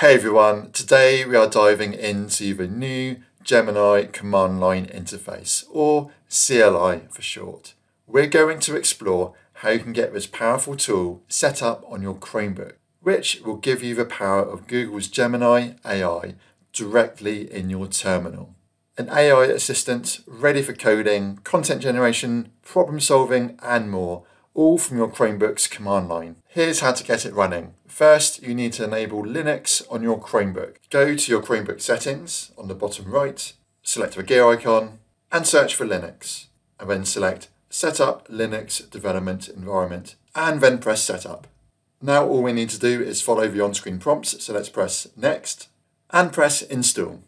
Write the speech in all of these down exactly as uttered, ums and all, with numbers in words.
Hey everyone, today we are diving into the new Gemini Command Line Interface, or C L I for short. We're going to explore how you can get this powerful tool set up on your Chromebook, which will give you the power of Google's Gemini A I directly in your terminal. An A I assistant ready for coding, content generation, problem solving and more, all from your Chromebook's command line. Here's how to get it running. First, you need to enable Linux on your Chromebook. Go to your Chromebook settings on the bottom right, select the gear icon and search for Linux, and then select Setup Linux Development Environment and then press Setup. Now all we need to do is follow the on-screen prompts, so let's press Next and press Install.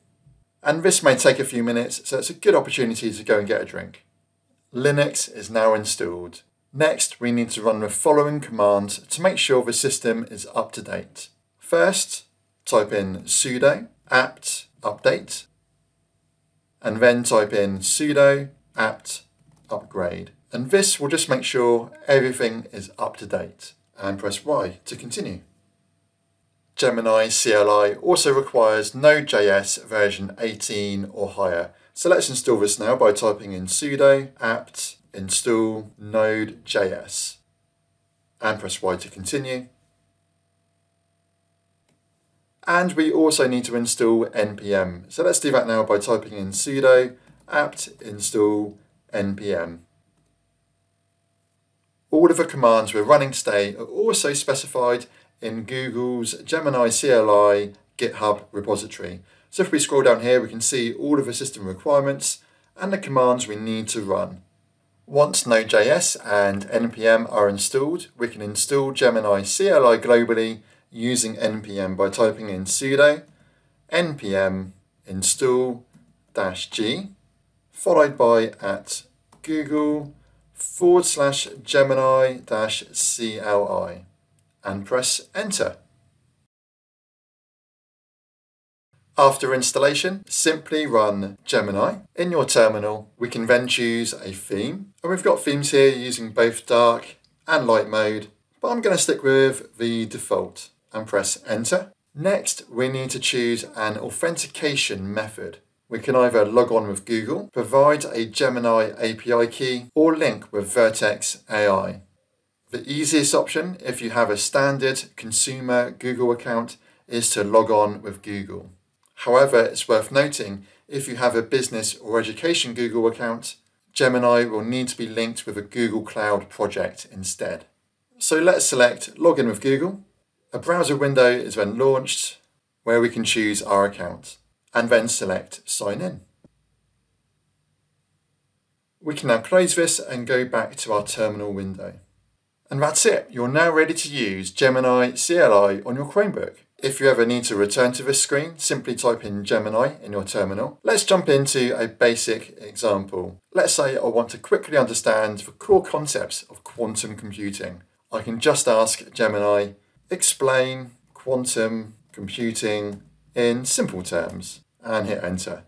And this may take a few minutes, so it's a good opportunity to go and get a drink. Linux is now installed. Next, we need to run the following commands to make sure the system is up to date. First, type in sudo apt update, and then type in sudo apt upgrade. And this will just make sure everything is up to date. And press Y to continue. Gemini C L I also requires Node.js version eighteen or higher. So let's install this now by typing in sudo apt install node.js and press Y to continue. And we also need to install N P M. So let's do that now by typing in sudo apt install N P M. All of the commands we're running today are also specified in Google's Gemini C L I GitHub repository. So if we scroll down here, we can see all of the system requirements and the commands we need to run. Once Node.js and N P M are installed, we can install Gemini C L I globally using N P M by typing in sudo npm install -g followed by at google forward slash Gemini dash C L I and press Enter. After installation, simply run Gemini in your terminal. We can then choose a theme, and we've got themes here using both dark and light mode, but I'm going to stick with the default and press Enter. Next, we need to choose an authentication method. We can either log on with Google, provide a Gemini A P I key, or link with Vertex A I. The easiest option, if you have a standard consumer Google account, is to log on with Google. However, it's worth noting, if you have a business or education Google account, Gemini will need to be linked with a Google Cloud project instead. So let's select Login with Google. A browser window is then launched where we can choose our account and then select Sign In. We can now close this and go back to our terminal window. And that's it. You're now ready to use Gemini C L I on your Chromebook. If you ever need to return to this screen, simply type in Gemini in your terminal. Let's jump into a basic example. Let's say I want to quickly understand the core concepts of quantum computing. I can just ask Gemini, explain quantum computing in simple terms, and hit Enter.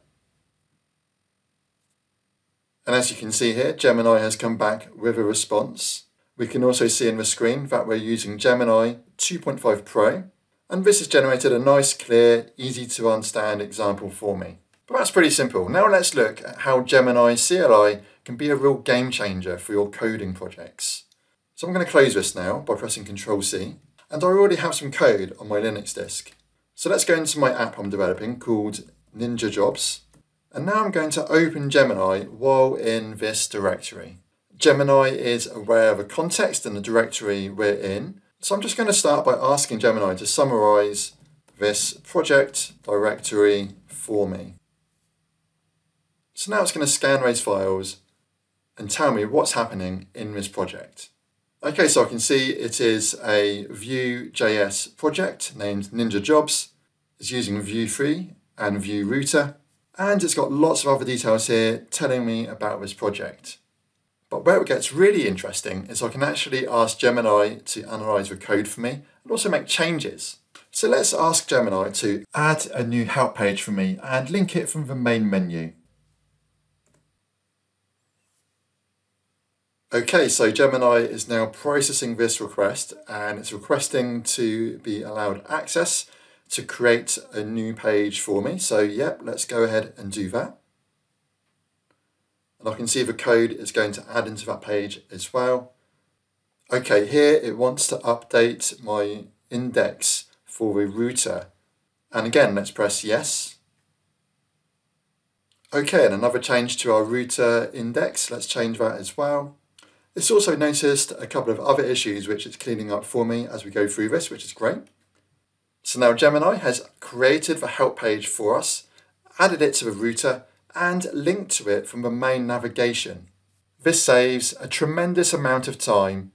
And as you can see here, Gemini has come back with a response. We can also see in the screen that we're using Gemini two point five Pro. And this has generated a nice, clear, easy to understand example for me. But that's pretty simple. Now let's look at how Gemini C L I can be a real game changer for your coding projects. So I'm going to close this now by pressing control C, and I already have some code on my Linux disk. So let's go into my app I'm developing called Ninja Jobs. And now I'm going to open Gemini while in this directory. Gemini is aware of the context and the directory we're in. So I'm just going to start by asking Gemini to summarize this project directory for me. So now it's going to scan those files and tell me what's happening in this project. Okay, so I can see it is a Vue.js project named Ninja Jobs. It's using Vue three and Vue Router, and it's got lots of other details here telling me about this project. But where it gets really interesting is I can actually ask Gemini to analyze the code for me and also make changes. So let's ask Gemini to add a new help page for me and link it from the main menu. Okay, so Gemini is now processing this request, and it's requesting to be allowed access to create a new page for me. So yep, let's go ahead and do that. And I can see the code is going to add into that page as well. Okay, here it wants to update my index for the router. And again, let's press yes. Okay, and another change to our router index. Let's change that as well. It's also noticed a couple of other issues which it's cleaning up for me as we go through this, which is great. So now Gemini has created the help page for us, added it to the router, and linked to it from the main navigation. This saves a tremendous amount of time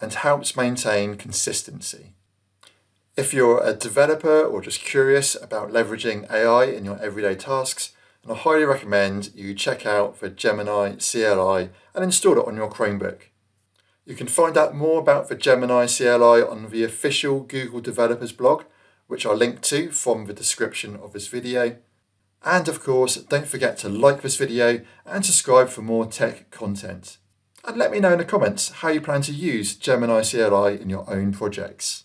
and helps maintain consistency. If you're a developer or just curious about leveraging A I in your everyday tasks, and I highly recommend you check out the Gemini C L I and install it on your Chromebook. You can find out more about the Gemini C L I on the official Google Developers blog, which I'll link to from the description of this video. And of course, don't forget to like this video and subscribe for more tech content. And let me know in the comments how you plan to use Gemini C L I in your own projects.